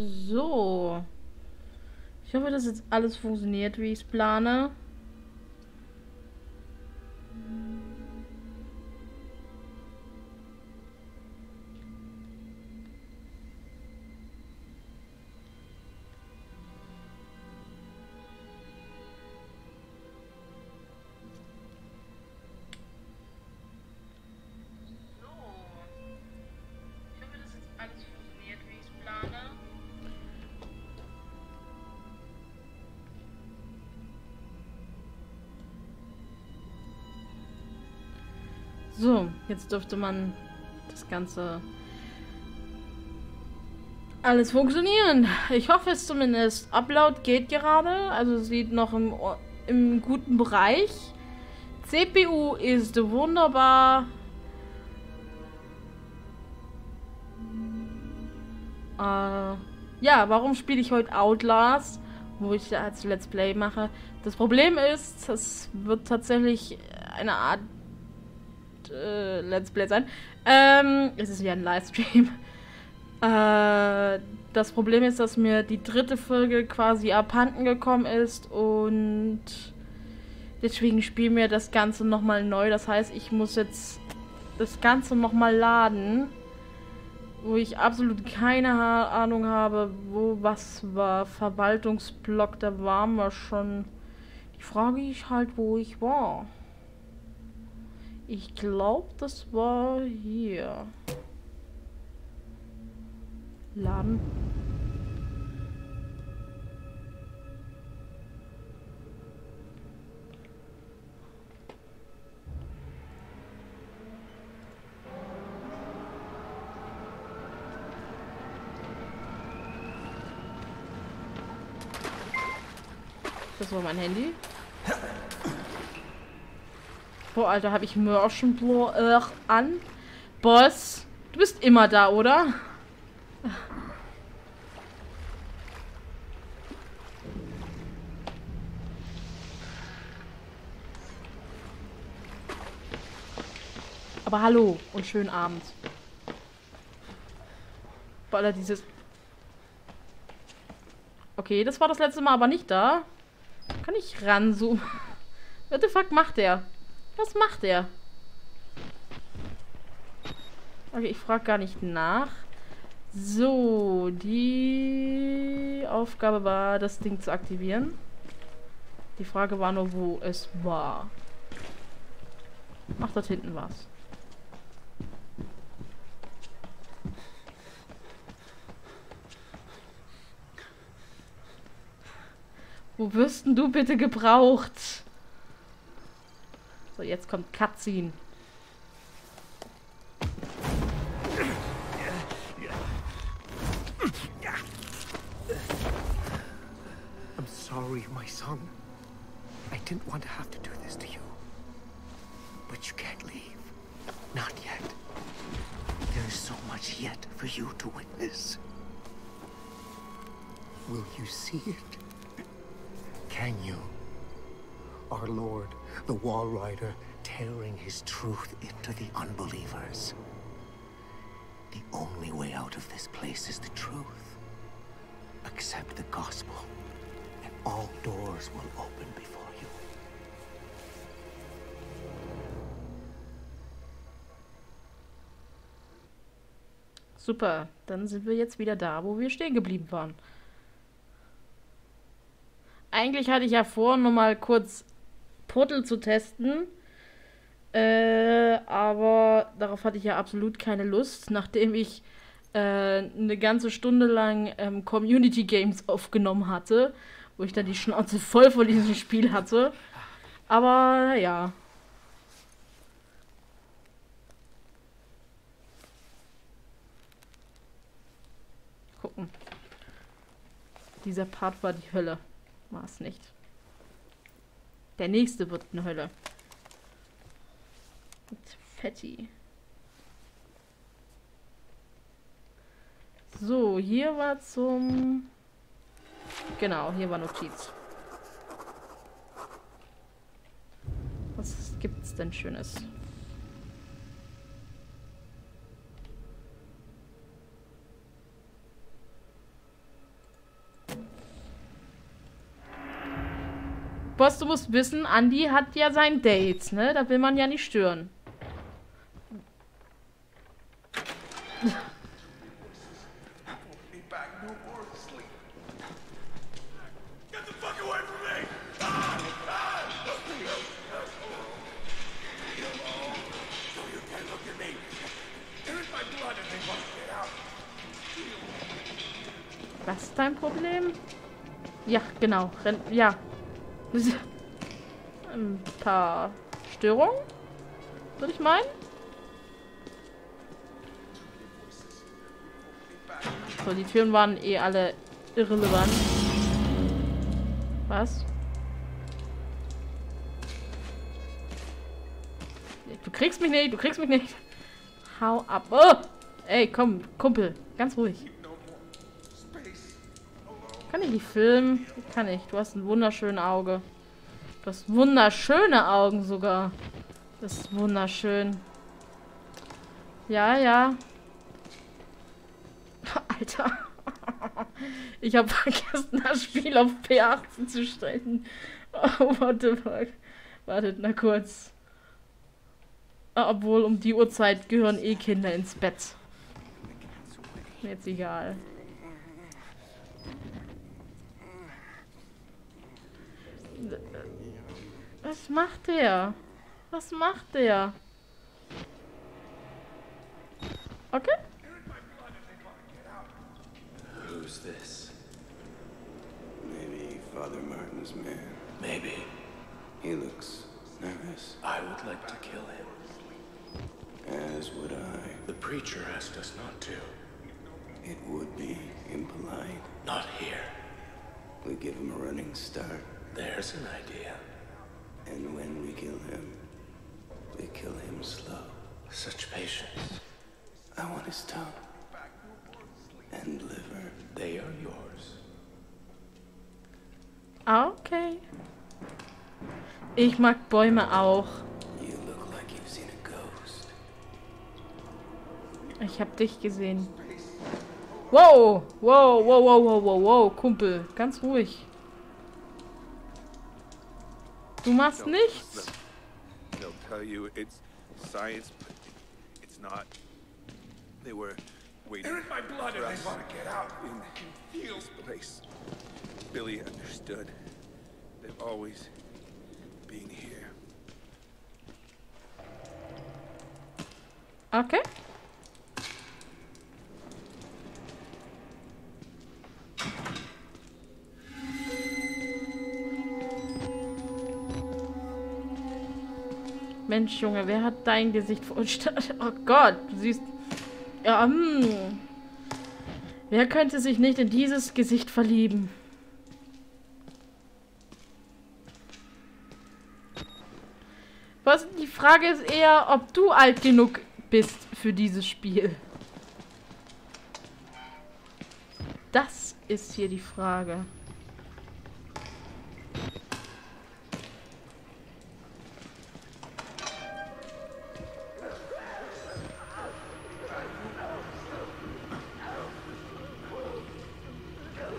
So. Ich hoffe, dass jetzt alles funktioniert, wie ich es plane. So, jetzt dürfte man das Ganze alles funktionieren. Ich hoffe es zumindest. Upload geht gerade, also sieht noch im guten Bereich. CPU ist wunderbar. Ja, warum spiele ich heute Outlast, wo ich ja als Let's Play mache? Das Problem ist, es wird tatsächlich eine Art Let's Play sein. Es ist ja ein Livestream. Das Problem ist, dass mir die dritte Folge quasi abhanden gekommen ist und deswegen spielen wir das Ganze nochmal neu. Das heißt, ich muss jetzt das Ganze nochmal laden, wo ich absolut keine Ahnung habe, wo was war. Verwaltungsblock, da waren wir schon. Die Frage ist halt, wo ich war. Ich glaube, das war hier. Laden. Das war mein Handy. Boah, Alter, habe ich Mörschenblur an. Boss, du bist immer da, oder? Aber hallo und schönen Abend. Boah, Alter, dieses... Okay, das war das letzte Mal aber nicht da. Kann ich ranzoomen? What the fuck macht der? Was macht er? Okay, ich frage gar nicht nach. So, die Aufgabe war, das Ding zu aktivieren. Die Frage war nur, wo es war. Ach, dort hinten war's. Wo wirst denn du bitte gebraucht? So, jetzt kommt Cutscene. I'm sorry, my son. I didn't want to have to do this to you. But you can't leave. Not yet. There is so much yet for you to witness. Will you see it? Can you? Our Lord, the Wall Rider, tearing his truth into the unbelievers. The only way out of this place is the truth. Accept the gospel, and all doors will open before you. Super, dann sind wir jetzt wieder da, wo wir stehen geblieben waren. Eigentlich hatte ich ja vor, nur mal kurz Portal zu testen, aber darauf hatte ich ja absolut keine Lust, nachdem ich eine ganze Stunde lang Community Games aufgenommen hatte, wo ich dann die Schnauze voll von diesem Spiel hatte, aber naja. Gucken. Dieser Part war die Hölle, war es nicht. Der nächste wird eine Hölle. Mit Fetti. So, hier war zum... Genau, hier war Notiz. Was gibt's denn Schönes? Boss, du musst wissen, Andi hat ja sein Dates, ne? Da will man ja nicht stören. Was ist dein Problem? Ja, genau. Ja. Ein paar Störungen, würde ich meinen. So, die Türen waren eh alle irrelevant. Was? Du kriegst mich nicht, du kriegst mich nicht. Hau ab. Oh! Ey, komm, Kumpel. Ganz ruhig. Kann ich die filmen? Kann ich. Du hast ein wunderschönes Auge. Du hast wunderschöne Augen sogar. Das ist wunderschön. Ja, ja. Alter. Ich habe vergessen, das Spiel auf P18 zu stellen. Oh, what the fuck. Wartet mal kurz. Obwohl, um die Uhrzeit gehören eh Kinder ins Bett. Mir jetzt egal. Was macht der? Was macht der? Okay. Who's this? Maybe Father Martin's man. Maybe. He looks nervous. I would like to kill him. As would I. The preacher asked us not to. It would be impolite. Not here. We give him a running start. There's an idea. And when we kill him slow. Such patience. I want his tongue. And liver. They are yours. Okay. Ich mag Bäume auch. You look like you've seen a ghost. Ich hab dich gesehen. Wow! Wow, wow, wow, wow, wow, wow, Kumpel. Ganz ruhig. Du machst nichts. They'll tell you it's science, but it's not. They were waiting. They're in my blood and they want to get out in Thiel's place. Billy understood. They've always been here. Okay. Mensch, Junge, wer hat dein Gesicht verunstaltet? Oh Gott, du siehst... Ja, wer könnte sich nicht in dieses Gesicht verlieben? Was? Die Frage ist eher, ob du alt genug bist für dieses Spiel. Das ist hier die Frage.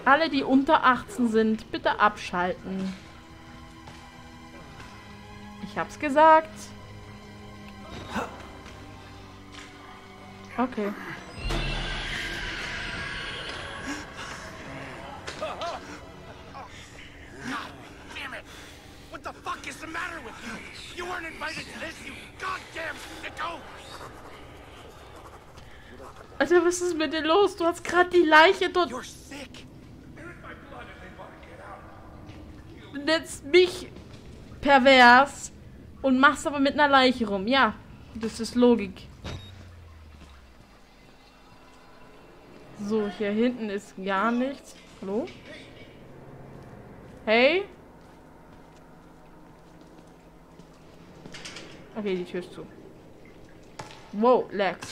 Alle, die unter 18 sind, bitte abschalten. Ich hab's gesagt. Okay. Alter, was ist mit dir los? Du hast gerade die Leiche dort... Nennst mich pervers und machst aber mit einer Leiche rum. Ja, das ist Logik. So, hier hinten ist gar nichts. Hallo? Hey? Okay, die Tür ist zu. Wow, Lex.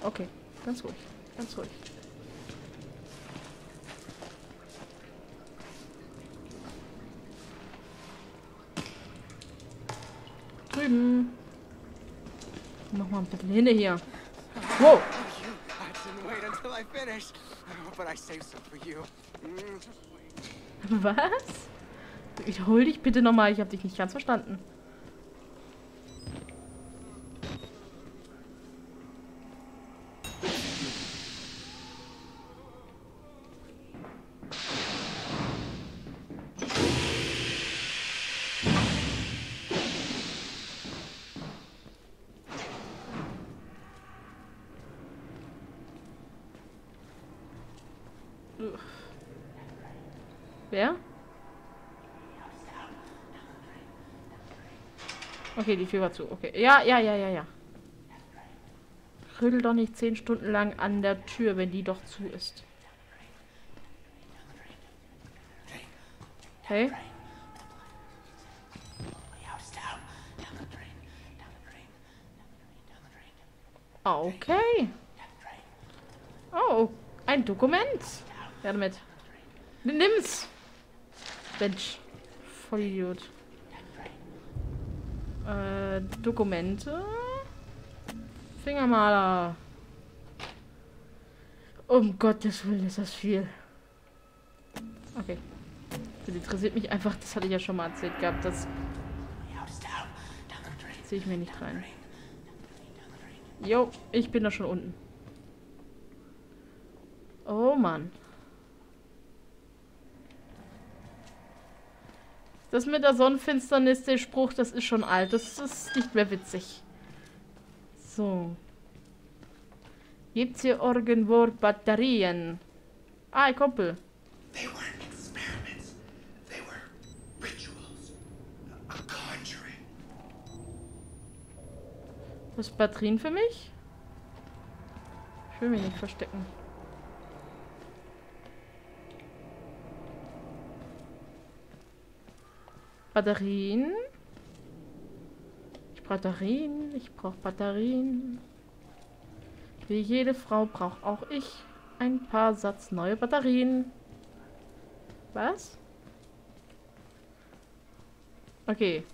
Okay. Ganz ruhig, ganz ruhig. Drüben. Nochmal ein bisschen hin hier. Wow! wait until I finish. But I saved some for you. Was? Wiederhol dich bitte nochmal, ich habe dich nicht ganz verstanden. Wer? Okay, die Tür war zu. Okay. Ja. Rüttel doch nicht 10 Stunden lang an der Tür, wenn die doch zu ist. Hey? Okay. Okay. Oh, ein Dokument. Ja, damit. Nimm's! Mensch. Vollidiot. Dokumente. Fingermaler. Um Gottes Willen ist das viel. Okay. Das interessiert mich einfach. Das hatte ich ja schon mal erzählt gehabt. Das ziehe ich mir nicht rein. Jo, ich bin da schon unten. Oh Mann. Das mit der Sonnenfinsternis, der Spruch, das ist schon alt. Das ist nicht mehr witzig. So. Gibt's hier irgendwo Batterien? Ah, ein Kumpel. They weren't experiments. They were rituals. A conjuring. Was Batterien für mich? Ich will mich nicht verstecken. Batterien. Ich brauche Batterien. Ich brauche Batterien. Wie jede Frau brauche auch ich ein paar Satz neue Batterien. Was? Okay.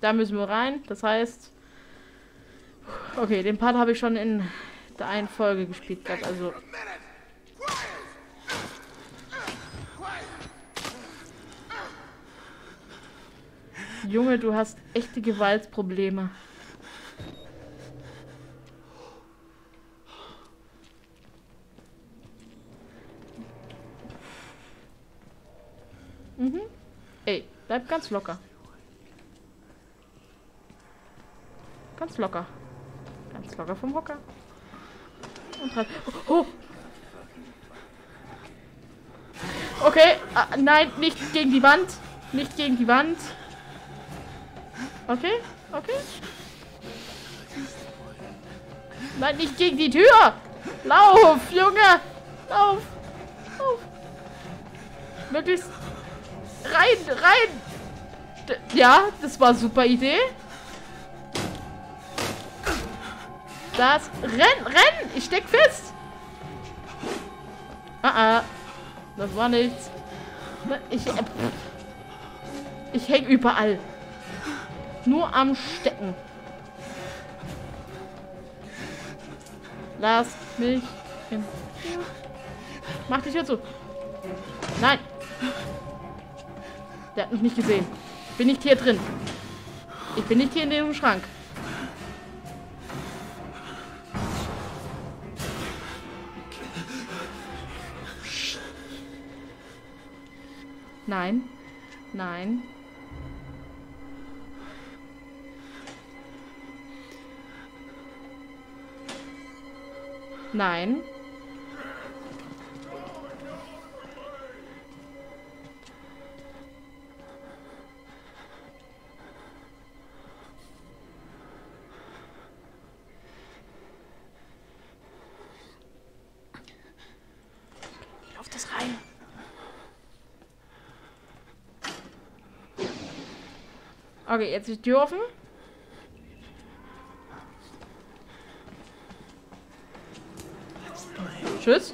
Da müssen wir rein. Das heißt... Okay, den Part habe ich schon in der einen Folge gespielt gehabt. Also... Junge, du hast echte Gewaltprobleme. Mhm. Ey, bleib ganz locker. Ganz locker. Ganz locker vom Hocker. Und halt. Oh! Okay, nein, nicht gegen die Wand. Nicht gegen die Wand. Okay, okay. Nein, nicht gegen die Tür! Lauf, Junge! Lauf! Lauf! Möglichst... Rein, rein! Ja, das war eine super Idee. Das... Renn, renn! Ich steck fest! Ah, ah. Das war nichts. Ich häng überall. Nur am Stecken. Lass mich hin. Mach dich jetzt so. Nein. Der hat mich nicht gesehen. Bin nicht hier drin. Ich bin nicht hier in dem Schrank. Nein. Nein. Nein. Geh auf das rein. Okay, jetzt ist die Tür offen. Tschüss.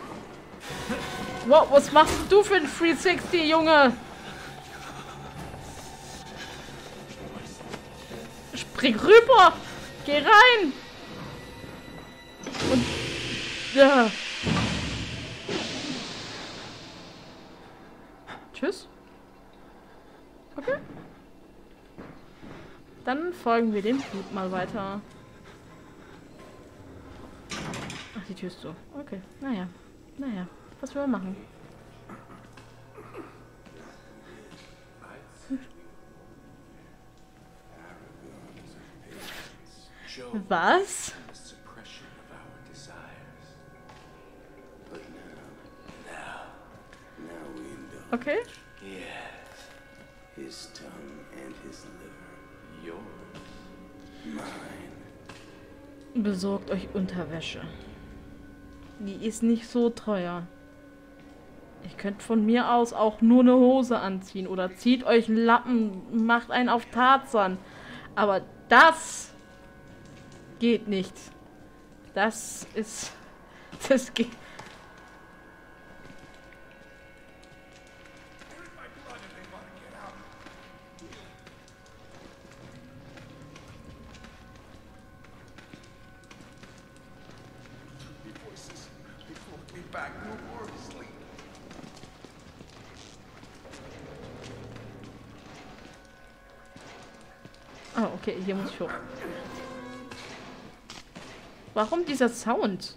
Wow, was machst du für ein 360, Junge? Spring rüber! Geh rein! Und... Ja. verfolgen wir den Typ mal weiter. Ach, die Tür ist so. Okay, naja. Naja, was wollen wir machen? Was? Okay. His tongue and his liver. Yours. Mine. Besorgt euch Unterwäsche. Die ist nicht so teuer. Ihr könnt von mir aus auch nur eine Hose anziehen oder zieht euch einen Lappen, macht einen auf Tarzan. Aber das geht nicht. Das ist... Das geht... Ah, oh, okay, hier muss ich hoch. Warum dieser Sound?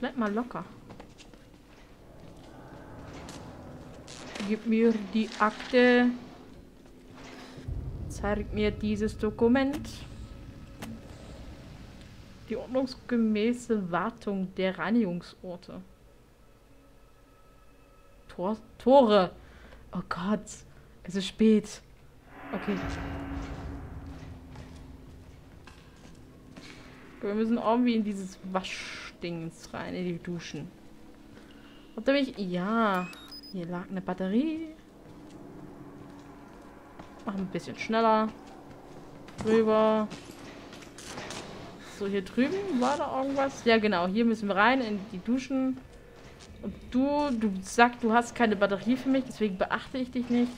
Bleib mal locker. Gib mir die Akte. Zeig mir dieses Dokument. Die ordnungsgemäße Wartung der Reinigungsorte. Tore! Oh Gott, es ist spät. Okay. Wir müssen irgendwie in dieses Waschdings rein, in die Duschen. Ob der mich... Ja, hier lag eine Batterie. Machen ein bisschen schneller. Drüber. So, hier drüben war da irgendwas. Ja, genau, hier müssen wir rein in die Duschen. Und du sagst, du hast keine Batterie für mich, deswegen beachte ich dich nicht.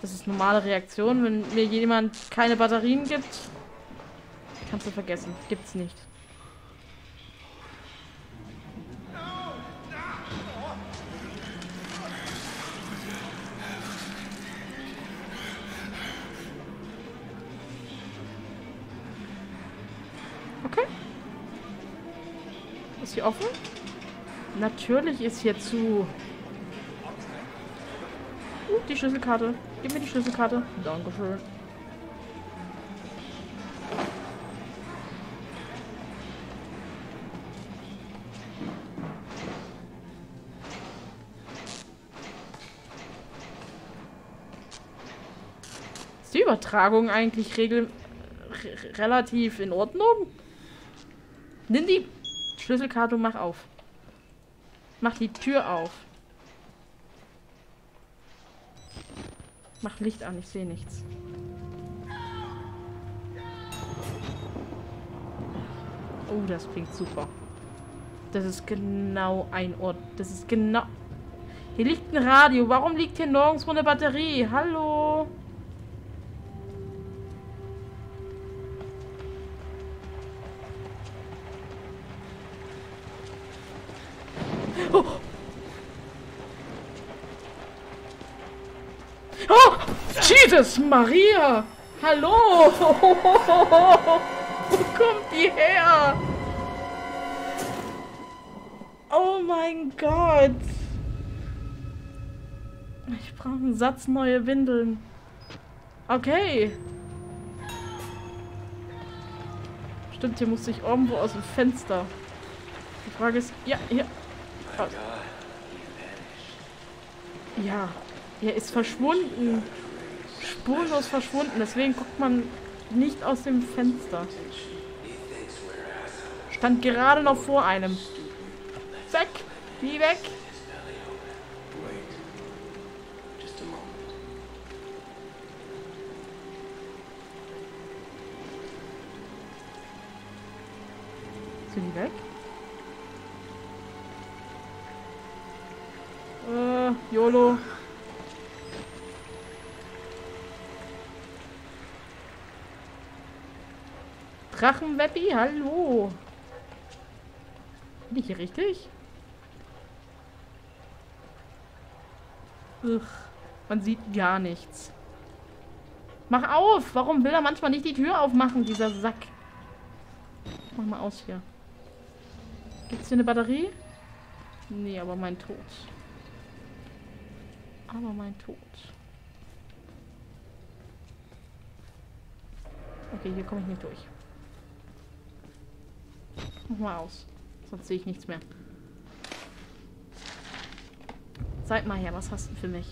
Das ist normale Reaktion, wenn mir jemand keine Batterien gibt. Kannst du vergessen. Gibt's nicht. Okay. Ist hier offen? Natürlich ist hier zu. Die Schlüsselkarte. Gib mir die Schlüsselkarte. Dankeschön. Ist die Übertragung eigentlich relativ in Ordnung? Nimm die Schlüsselkarte und mach auf. Mach die Tür auf. Mach Licht an, ich sehe nichts. Oh, das klingt super. Das ist genau ein Ort. Das ist genau... Hier liegt ein Radio. Warum liegt hier nirgends eine Batterie? Hallo? Oh, Jesus Maria! Hallo! Wo kommt die her? Oh mein Gott! Ich brauche einen Satz neue Windeln. Okay. Stimmt, hier musste ich irgendwo aus dem Fenster. Die Frage ist... Ja, hier. Oh. Ja. Er ist verschwunden. Spurlos verschwunden. Deswegen guckt man nicht aus dem Fenster. Stand gerade noch vor einem. Weg! Wie weg! Sind die weg? YOLO. Drachenweppi, hallo. Bin ich hier richtig? Uch, man sieht gar nichts. Mach auf! Warum will er manchmal nicht die Tür aufmachen, dieser Sack? Mach mal aus hier. Gibt's hier eine Batterie? Nee, aber mein Tod. Aber mein Tod. Okay, hier komme ich nicht durch. Mach mal aus. Sonst sehe ich nichts mehr. Zeig mal her, was hast du für mich?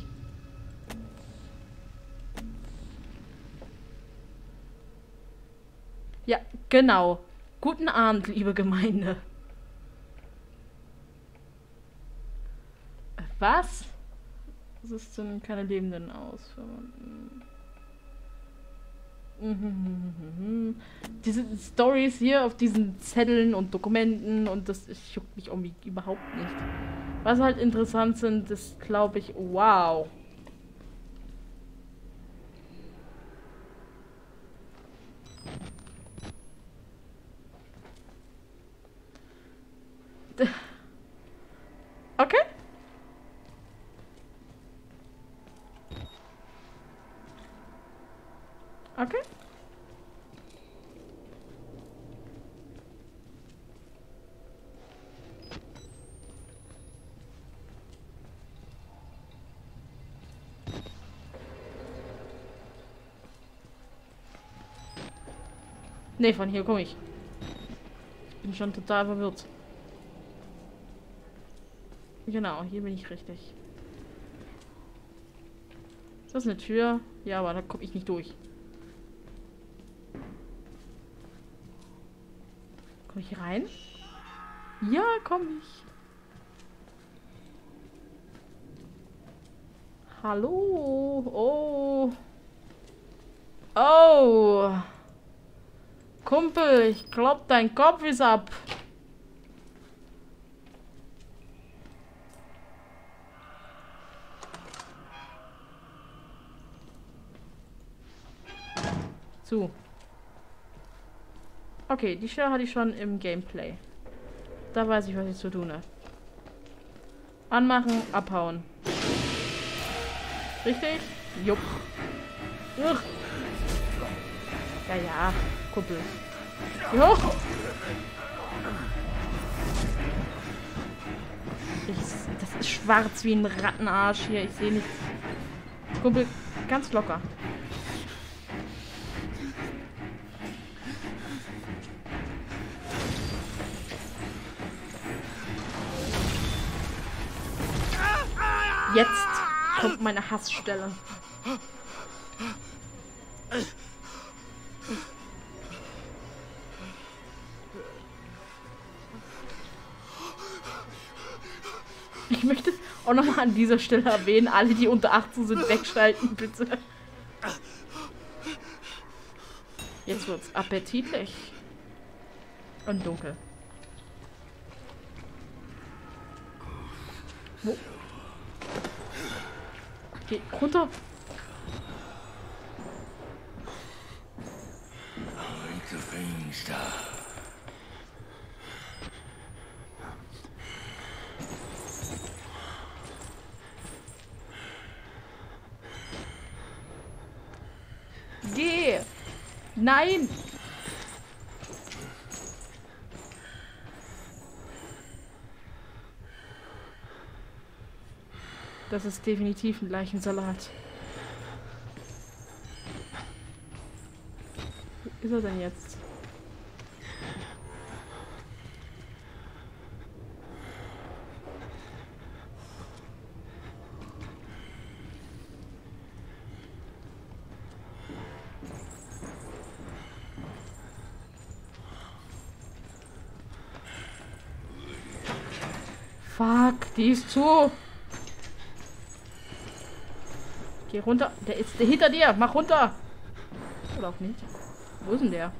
Ja, genau. Guten Abend, liebe Gemeinde. Was? Was ist denn keine lebenden Ausverwandten? Diese Stories hier auf diesen Zetteln und Dokumenten und das juckt mich irgendwie überhaupt nicht. Was halt interessant sind, ist, glaube ich, wow. Okay. Okay. Nee, von hier komme ich. Ich bin schon total verwirrt. Genau, hier bin ich richtig. Ist das eine Tür? Ja, aber da komme ich nicht durch. Komme ich rein? Ja, komme ich. Hallo? Oh. Oh. Kumpel, ich glaub, dein Kopf ist ab. Zu. Okay, die Stelle hatte ich schon im Gameplay. Da weiß ich, was ich zu tun habe. Anmachen, abhauen. Richtig? Jupp. Ugh. Ja, ja, Kumpel. Jupp. Das ist schwarz wie ein Rattenarsch hier. Ich sehe nichts. Kumpel, ganz locker. Jetzt kommt meine Hassstelle. Ich möchte auch nochmal an dieser Stelle erwähnen, alle, die unter 18 sind, wegschalten, bitte. Jetzt wird's appetitlich. Und dunkel. Wo? Geh runter. Geh! Nein! Das ist definitiv ein Leichensalat. Wo ist er denn jetzt? Fuck, die ist zu. Geh runter. Der ist hinter dir. Mach runter. Oder auch nicht. Wo ist denn der?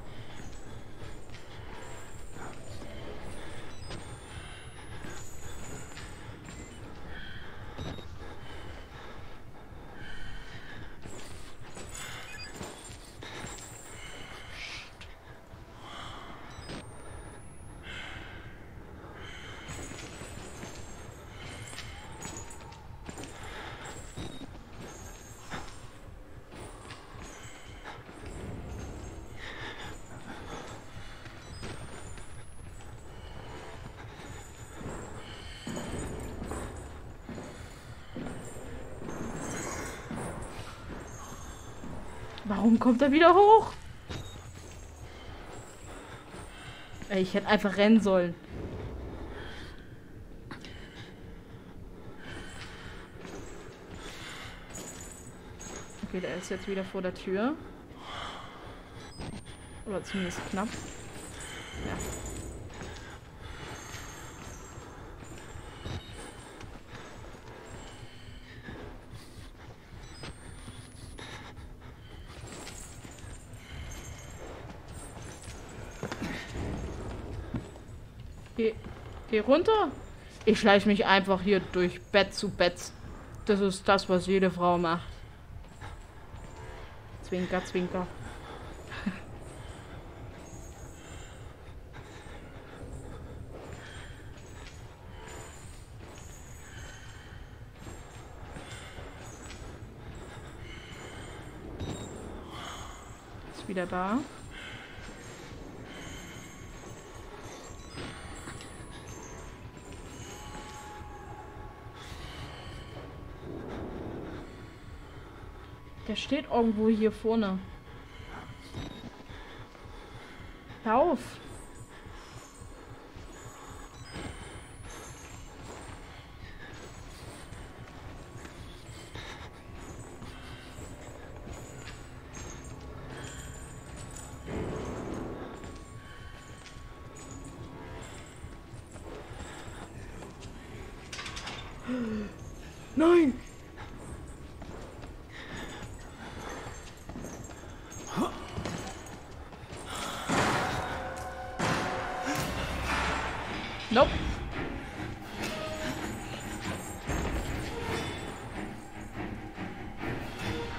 Warum kommt er wieder hoch? Ey, ich hätte einfach rennen sollen. Okay, der ist jetzt wieder vor der Tür. Oder zumindest knapp. Ja. Geh runter. Ich schleiche mich einfach hier durch Bett zu Bett. Das ist das, was jede Frau macht. Zwinker, zwinker. Ist wieder da. Der steht irgendwo hier vorne. Lauf! Nein! Nope.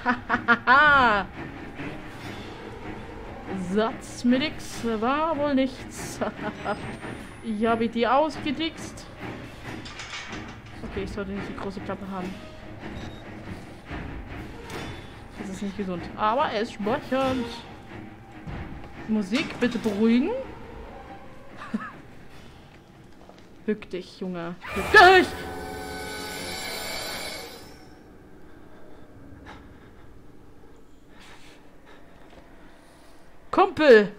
Hahaha. Satz mit X war wohl nichts. Ich habe die ausgedickst. Okay, ich sollte nicht die große Klappe haben. Das ist nicht gesund. Aber er ist speichernd. Musik, bitte beruhigen. Bück dich, Junge. Bück dich! Kumpel!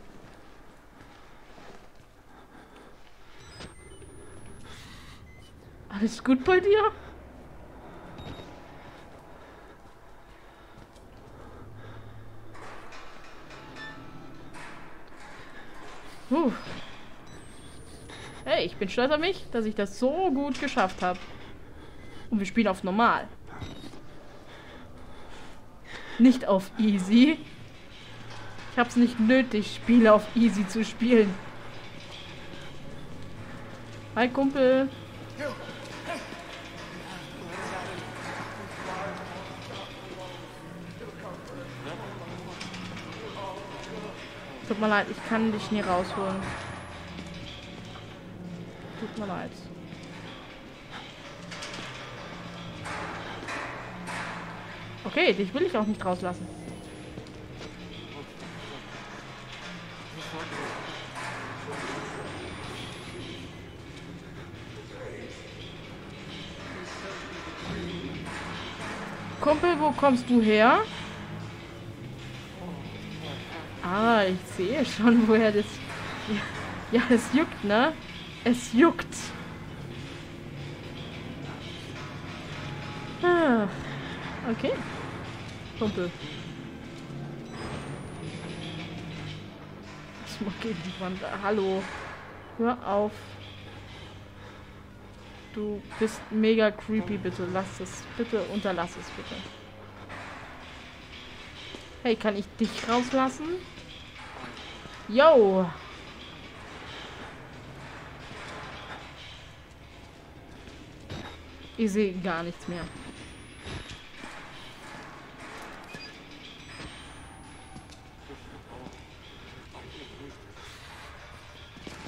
Alles gut bei dir? Hey, ich bin stolz auf mich, dass ich das so gut geschafft habe. Und wir spielen auf normal. Nicht auf easy. Ich hab's nicht nötig, Spiele auf easy zu spielen. Hi, Kumpel. Tut mir leid, ich kann dich nie rausholen. Tut mir leid. Okay, dich will ich auch nicht rauslassen. Kumpel, wo kommst du her? Ah, ich sehe schon, woher das... Ja, es juckt, ne? Es juckt. Ah, okay. Kumpel. Ich mag gegen die Wand. Hallo. Hör auf. Du bist mega creepy, bitte. Lass es. Bitte unterlass es, bitte. Hey, kann ich dich rauslassen? Yo! Ich sehe gar nichts mehr.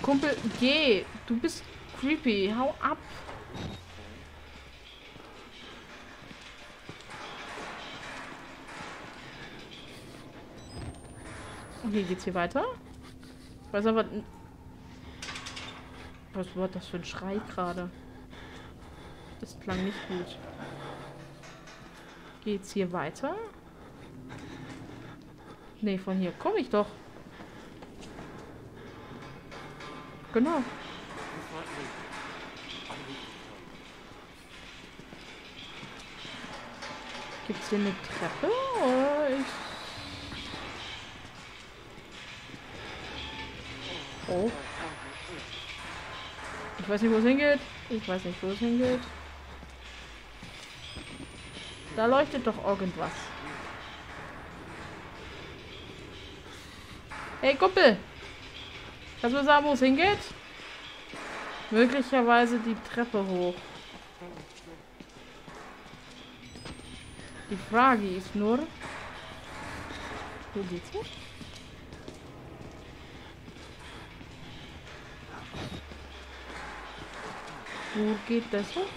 Kumpel, geh! Du bist creepy. Hau ab! Okay, geht's hier weiter? Ich weiß aber... Was war das für ein Schrei gerade? Das klang nicht gut. Geht's hier weiter? Nee, von hier komme ich doch. Genau. Gibt es hier eine Treppe? Oder ich... Oh. Ich weiß nicht, wo es hingeht. Ich weiß nicht, wo es hingeht. Da leuchtet doch irgendwas. Hey, Kumpel! Kannst du mir sagen, wo es hingeht? Möglicherweise die Treppe hoch. Die Frage ist nur... Wo geht's hin? Wo geht das hoch?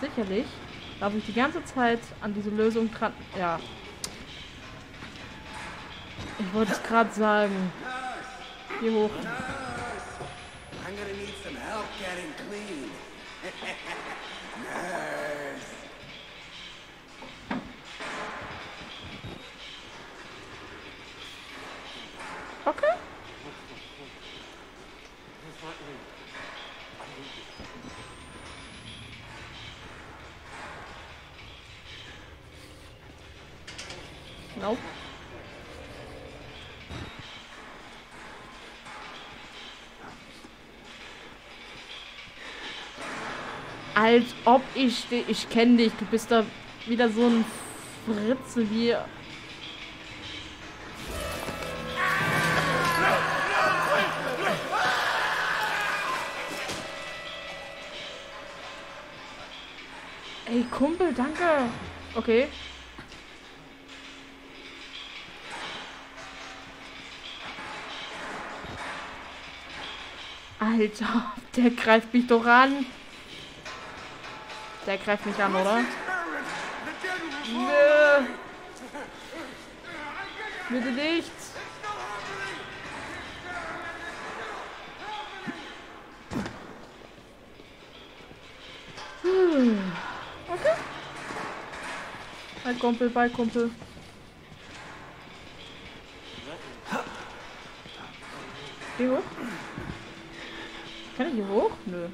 Sicherlich darf ich die ganze Zeit an diese Lösung dran... Ja. Ich wollte es gerade sagen. Hier hoch. Okay. Nope. Als ob ich kenne dich. Du bist da wieder so ein Fritze wie... Ey, Kumpel, danke. Okay. Alter, der greift mich doch an. Der greift mich an, oder? Nö. Bitte nicht. Okay. Ein Kumpel, bei Kumpel. Geh hoch. Kann ich hier hoch? Nö.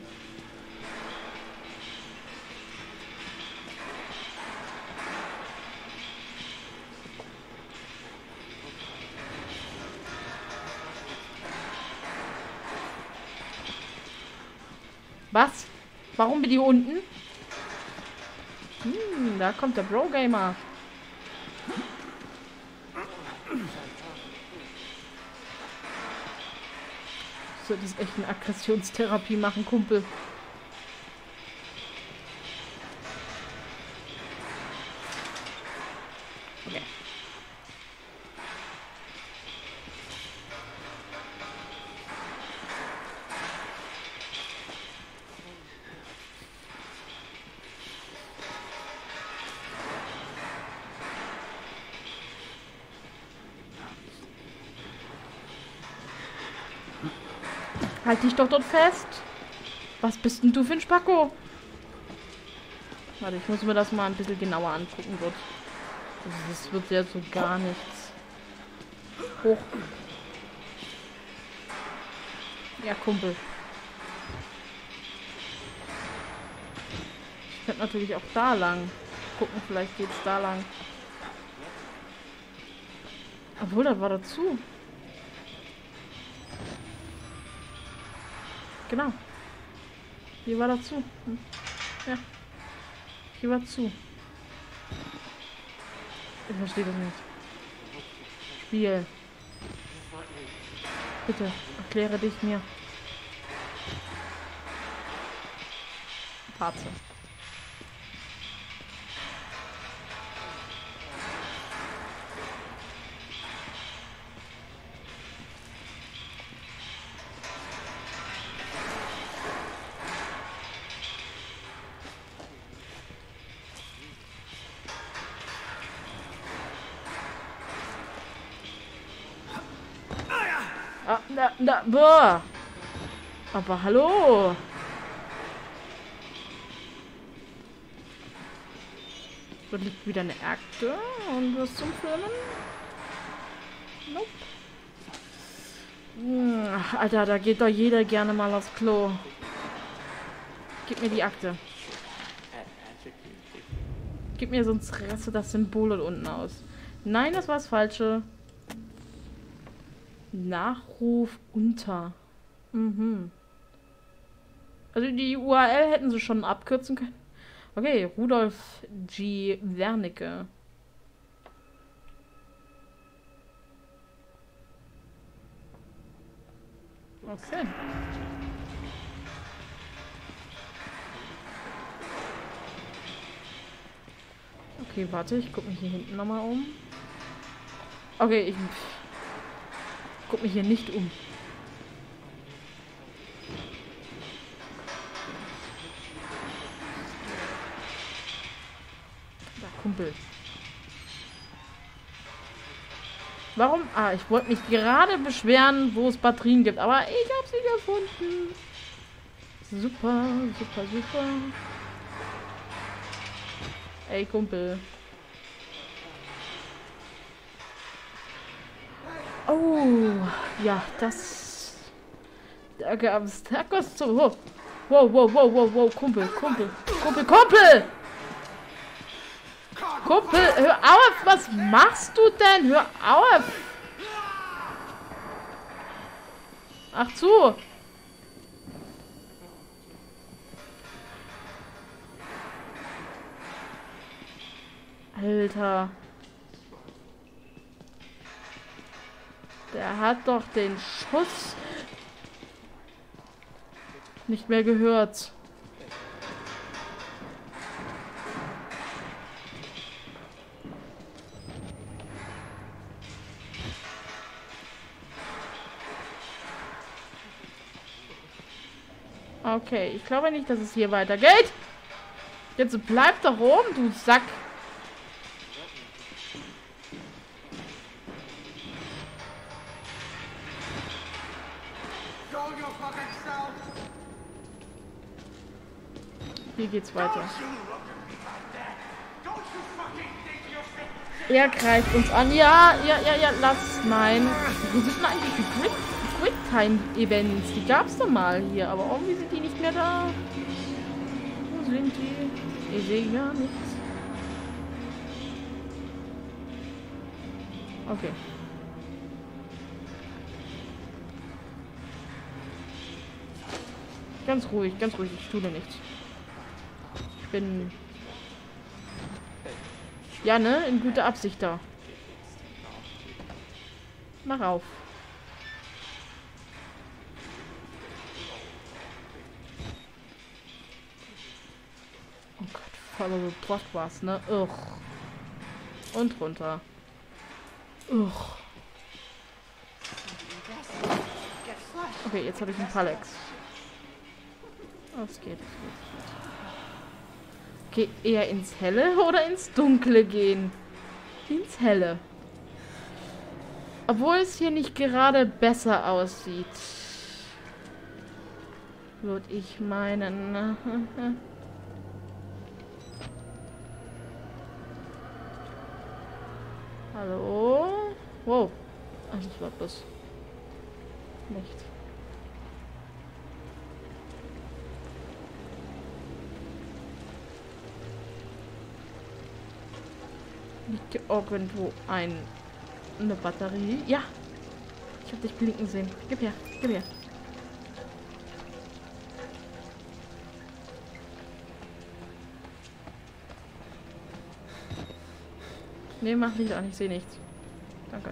Was? Warum bin ich hier unten? Hm, da kommt der Bro-Gamer. Du solltest echt eine Aggressionstherapie machen, Kumpel. Okay. Halt dich doch dort fest. Was bist denn du für ein Spacko? Warte, ich muss mir das mal ein bisschen genauer angucken. Das wird ja so gar nichts. Hoch. Ja, Kumpel. Ich könnte natürlich auch da lang gucken. Vielleicht geht's da lang. Obwohl, das war dazu. Genau. Hier war dazu. Ja. Hier war zu. Ich verstehe das nicht. Spiel. Bitte, erkläre dich mir. Fahrzeug. Boah. Aber hallo. Dort liegt wieder eine Akte und was zum Filmen? Nope. Alter, da geht doch jeder gerne mal aufs Klo. Gib mir die Akte. Gib mir, sonst raste das Symbol dort unten aus. Nein, das war das Falsche. Nachruf unter. Mhm. Also die URL hätten sie schon abkürzen können. Okay, Rudolf G. Wernicke. Okay. Okay, warte, ich guck mich hier hinten nochmal um. Okay, ich guck mich hier nicht um. Da, Kumpel. Warum? Ah, ich wollte mich gerade beschweren, wo es Batterien gibt, aber ich habe sie gefunden. Super, super, super. Ey, Kumpel. Oh, ja, das... Da gab es... Wow, wow, wow, wow, wow, Kumpel, Kumpel, Kumpel, Kumpel! Kumpel, hör auf! Was machst du denn? Hör auf! Ach zu! Alter. Der hat doch den Schuss nicht mehr gehört. Okay, ich glaube nicht, dass es hier weitergeht. Jetzt bleib doch oben, du Sack. Hier geht's weiter. Er greift uns an. Ja, ja, ja, ja, lass. Nein. Wo sind denn eigentlich die Quicktime-Events? Die gab's doch mal hier, aber irgendwie sind die nicht mehr da. Wo sind die? Ich sehe gar nichts. Okay. Ganz ruhig, ganz ruhig. Ich tue da nichts. Ich bin... Ja, ne? In guter Absicht da. Mach auf. Oh Gott, voller Plot war's, ne? Ugh. Und runter. Ugh. Okay, jetzt habe ich einen Palex. Oh, es geht. Okay, eher ins Helle oder ins Dunkle gehen? Ins Helle. Obwohl es hier nicht gerade besser aussieht. Würde ich meinen. Hallo? Wow. Ach, das war bloß nicht. Liegt hier irgendwo eine Batterie? Ja! Ich hab dich blinken sehen. Gib her, gib her. Ne, mach Licht an, ich sehe nichts. Danke.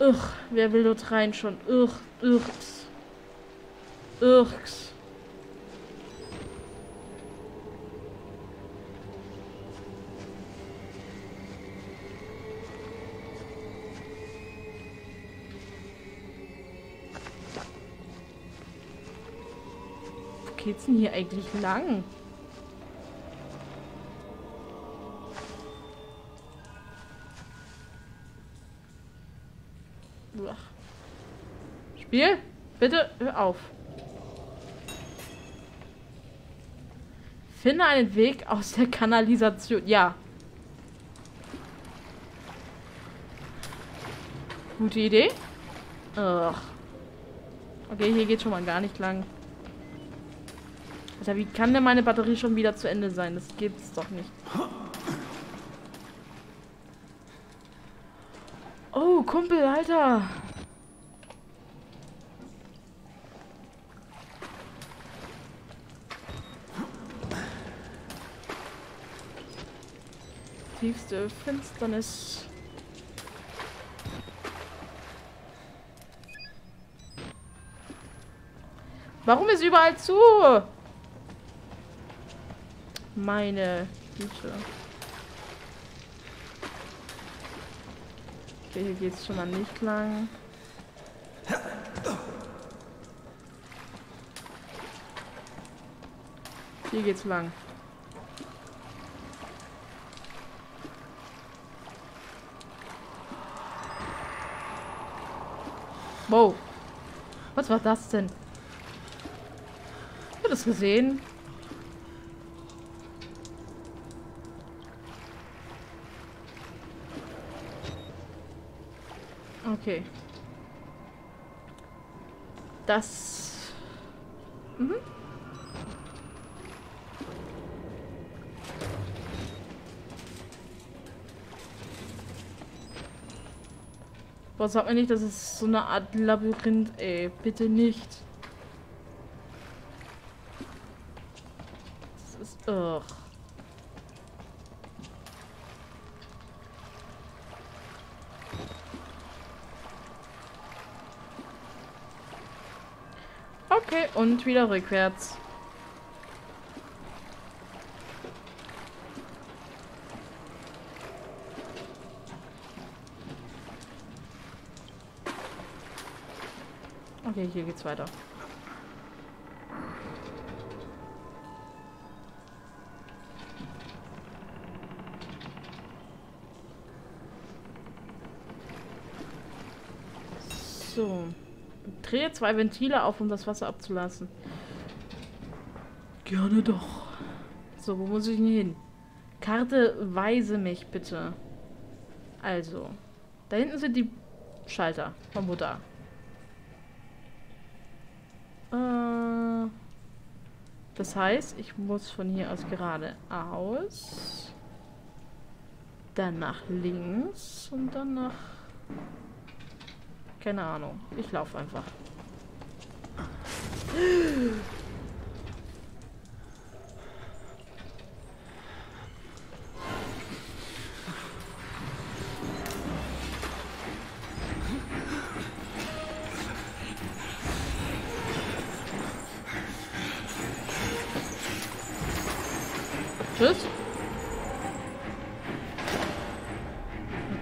Ugh, wer will dort rein schon? Ugh, ugh. Ugh. Wo geht's denn hier eigentlich lang? Spiel, bitte hör auf. Finde einen Weg aus der Kanalisation. Ja. Gute Idee. Ugh. Okay, hier geht schon mal gar nicht lang. Alter, wie kann denn meine Batterie schon wieder zu Ende sein? Das gibt's doch nicht. Oh, Kumpel, Alter. Tiefste Finsternis. Warum ist überall zu? Meine Güte. Okay, hier geht es schon mal nicht lang. Hier geht's lang. Wow. Was war das denn? Ich hab das gesehen. Okay. Das. Mhm. Boah, sag mir nicht, das ist so eine Art Labyrinth, ey. Bitte nicht. Das ist. Ugh. Okay, und wieder rückwärts. Okay, hier geht's weiter. So. Drehe 2 Ventile auf, um das Wasser abzulassen. Gerne doch. So, wo muss ich denn hin? Karte, weise mich bitte. Also. Da hinten sind die Schalter vom Buddha. Das heißt, ich muss von hier aus geradeaus. Dann nach links und dann nach... Keine Ahnung. Ich laufe einfach. Tschüss.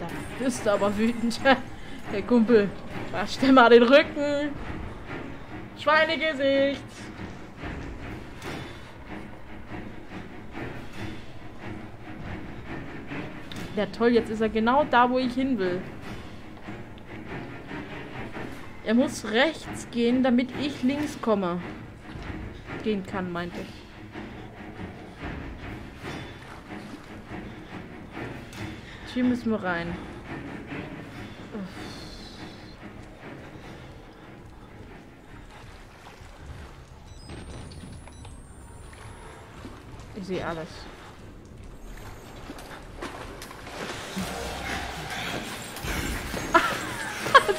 Da bist du aber wütend. Hey Kumpel, stell mal den Rücken. Schweinegesicht. Ja toll, jetzt ist er genau da, wo ich hin will. Er muss rechts gehen, damit ich links komme. Gehen kann, meinte ich. Hier müssen wir rein. Ich sehe alles.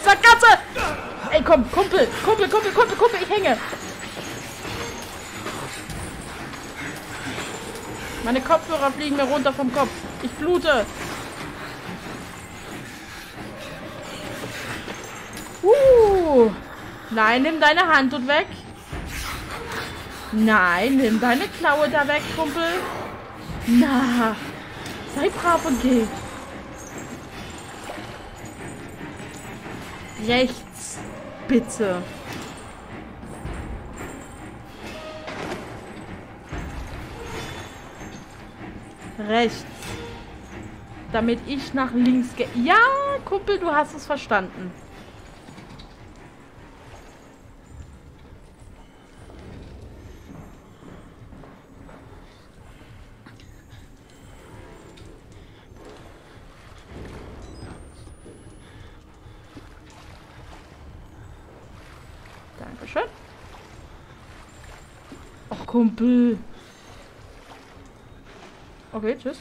Sackgasse! Ey, komm, Kumpel! Kumpel, Kumpel, Kumpel, Kumpel, ich hänge! Meine Kopfhörer fliegen mir runter vom Kopf. Ich blute! Nein, nimm deine Hand und weg. Nein, nimm deine Klaue da weg, Kumpel. Na, sei brav und geh. Rechts, bitte. Rechts. Damit ich nach links gehe. Ja, Kumpel, du hast es verstanden. schön. Ach, Kumpel. Okay, tschüss.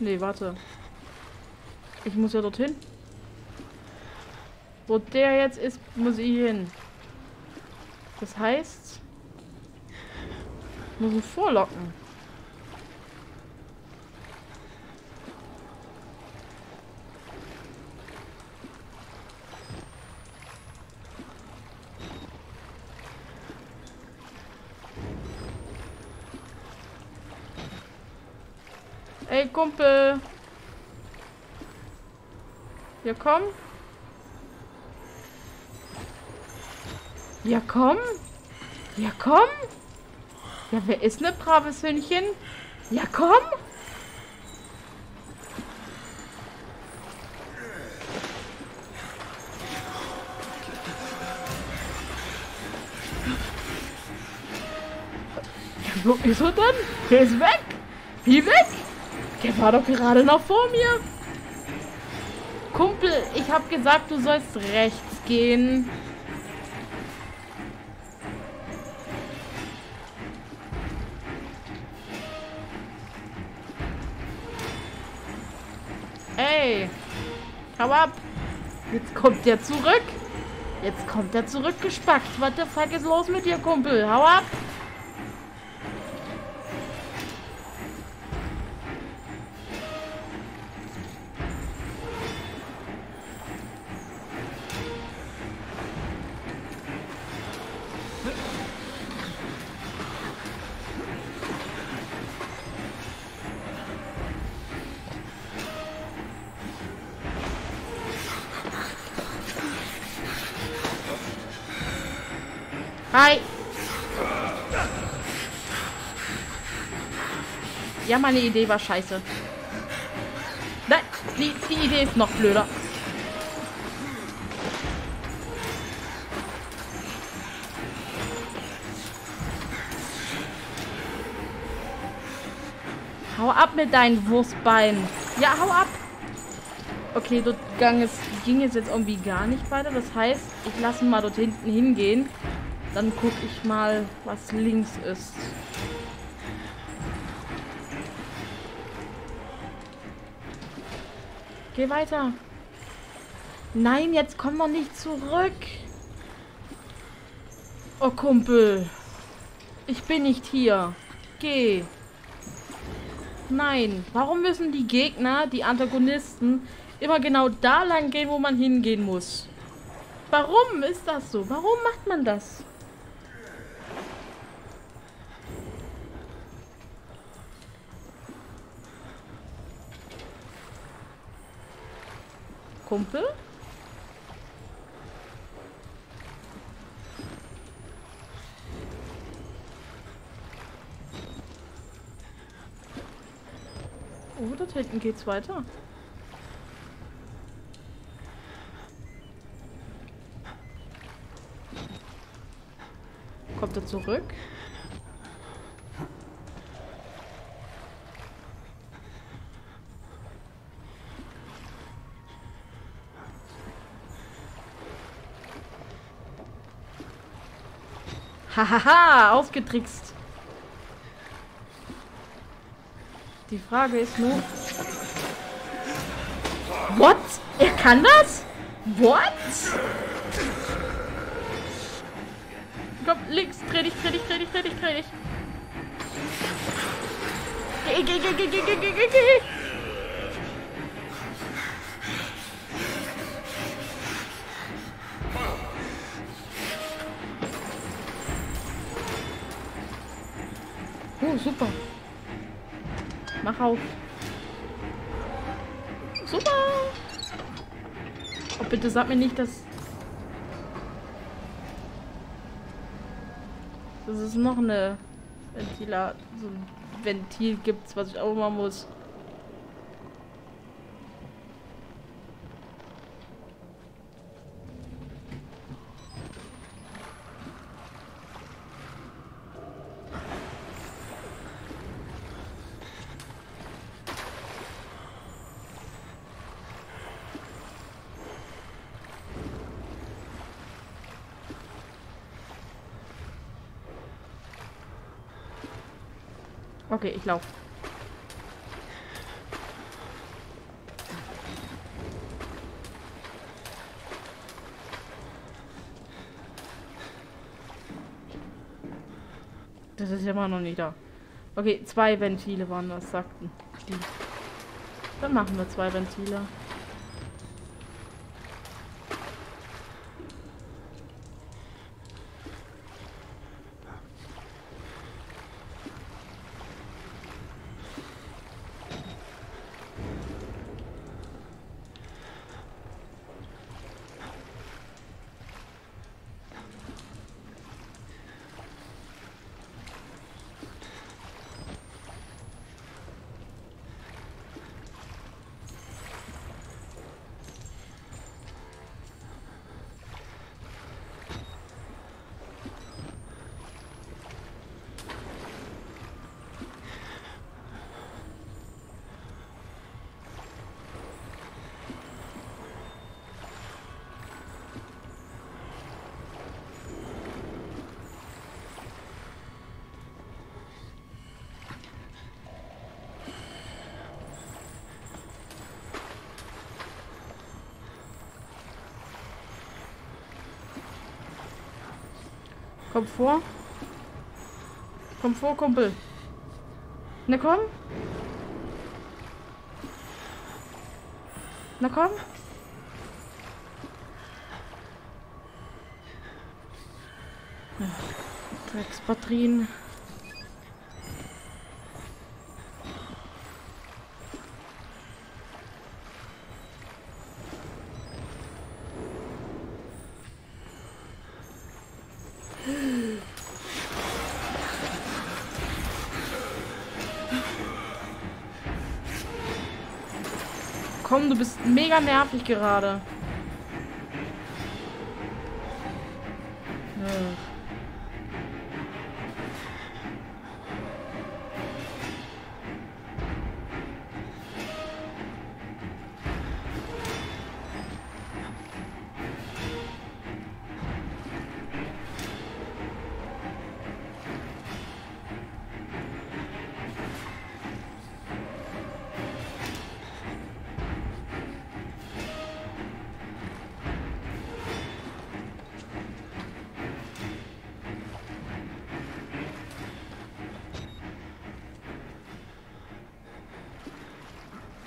Nee, warte. Ich muss ja dorthin. Wo der jetzt ist, muss ich hin. Das heißt, ich muss ihn vorlocken. Ey, Kumpel. Ja, komm. Ja, komm. Ja, komm. Ja, wer ist ne braves Hündchen? Ja, komm. Ja, wieso denn? Der ist weg. Wie weg? Der war doch gerade noch vor mir. Kumpel, ich hab gesagt, du sollst rechts gehen. Ey, hau ab. Jetzt kommt der zurück. Jetzt kommt er zurückgespackt. What the fuck ist los mit dir, Kumpel? Hau ab. Hi! Ja, meine Idee war scheiße. Nein, die Idee ist noch blöder. Hau ab mit deinen Wurstbeinen. Ja, hau ab! Okay, dort ging es jetzt irgendwie gar nicht weiter. Das heißt, ich lasse ihn mal dort hinten hingehen. Dann gucke ich mal, was links ist. Geh weiter. Nein, jetzt kommen wir nicht zurück. Oh, Kumpel. Ich bin nicht hier. Geh. Nein. Warum müssen die Gegner, die Antagonisten, immer genau da lang gehen, wo man hingehen muss? Warum ist das so? Warum macht man das? Kumpel? Oh, dort hinten geht's weiter. Kommt er zurück? Hahaha, aufgetrickst. Die Frage ist nur... What? Er kann das? What? Komm, links, dreh dich. Geh. Oh, super. Mach auf. Super. Oh, bitte sag mir nicht, dass... Das ist noch eine Ventilator. So ein Ventil gibt's, was ich auch mal muss. Okay, ich laufe. Das ist ja immer noch nicht da. Okay, 2 Ventile waren das, sagten die. Dann machen wir 2 Ventile. Komm vor. Komm vor, Kumpel. Na komm. Na komm. Ach, Drecksbatterien. Komm, du bist mega nervig gerade.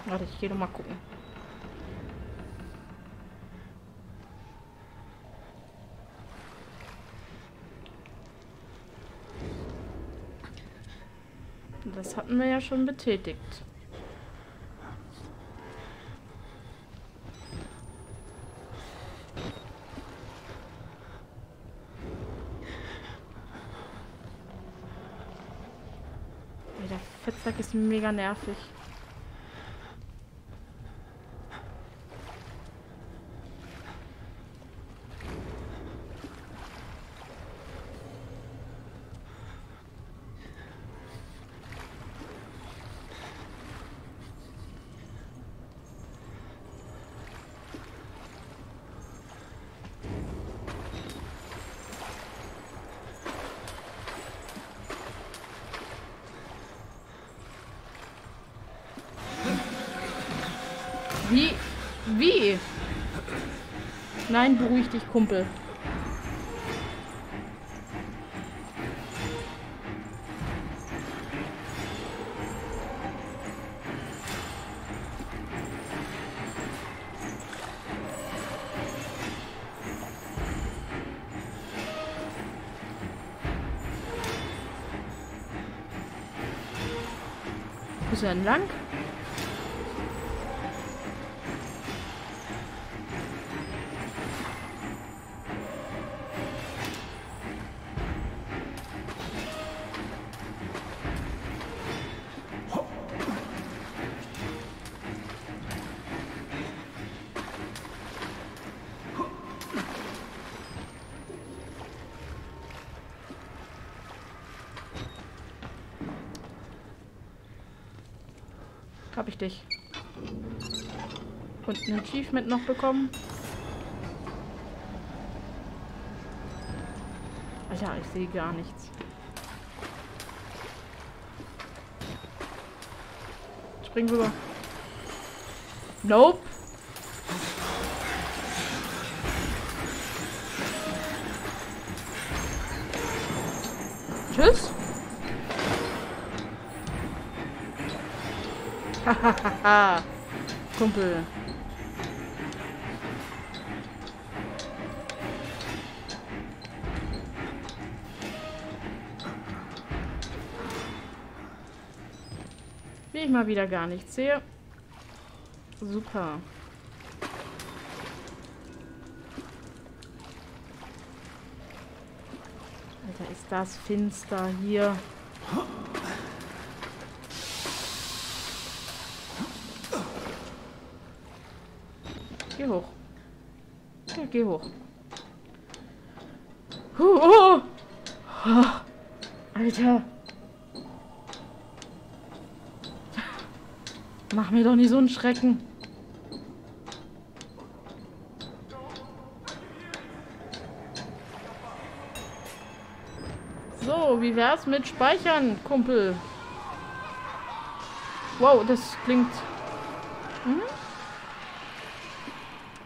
Warte, ich gehe noch mal gucken. Das hatten wir ja schon betätigt. Der Fettsack ist mega nervig. Wie? Nein, beruhig dich, Kumpel. Ist er entlang? Hab ich dich. Und ein Achievement noch bekommen. Alter, ich sehe gar nichts. Spring rüber. Nope. Tschüss. Hahaha. Kumpel. Wie ich mal wieder gar nichts sehe. Super. Alter, ist das finster hier. Geh hoch. Ja, geh hoch. Oh. Oh. Alter. Mach mir doch nicht so einen Schrecken. So, wie wär's mit Speichern, Kumpel? Wow, das klingt... Hm?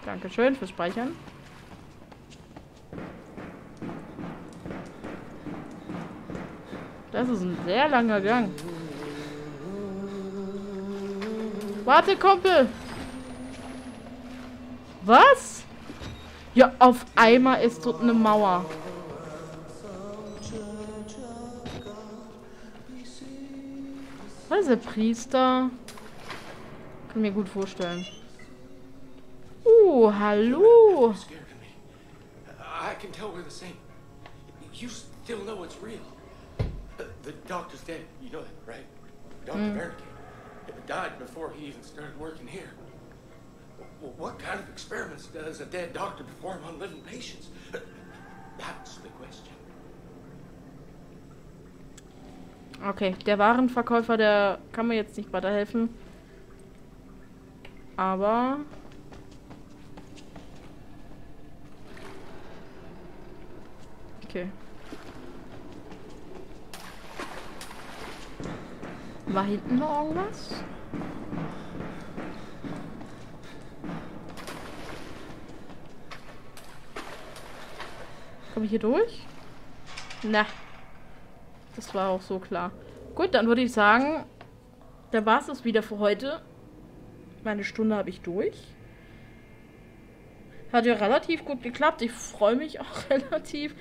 Dankeschön fürs Speichern. Das ist ein sehr langer Gang. Warte, Kumpel! Was? Ja, auf einmal ist dort eine Mauer. Was ist der Priester? Kann mir gut vorstellen. Hallo. I can tell we're the same. You still know it's real. The doctor's dead. You know that, right? Dr. Barricade died before he even started working here. Well, what kind of experiments does a dead doctor perform on living patients? That's the question. Okay, der Warenverkäufer, der kann mir jetzt nicht weiterhelfen. Aber okay. War hinten noch irgendwas? Komme ich hier durch? Na. Das war auch so klar. Gut, dann würde ich sagen, da war es das wieder für heute. Meine Stunde habe ich durch. Hat ja relativ gut geklappt. Ich freue mich auch relativ.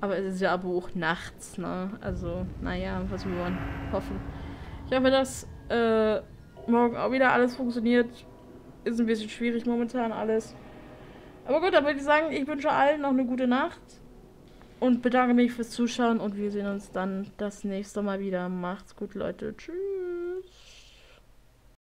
Aber es ist ja aber auch nachts, ne? Also, naja, was wir wollen. Hoffen. Ich hoffe, dass morgen auch wieder alles funktioniert. Ist ein bisschen schwierig momentan alles. Aber gut, dann würde ich sagen, ich wünsche allen noch eine gute Nacht. Und bedanke mich fürs Zuschauen. Und wir sehen uns dann das nächste Mal wieder. Macht's gut, Leute. Tschüss.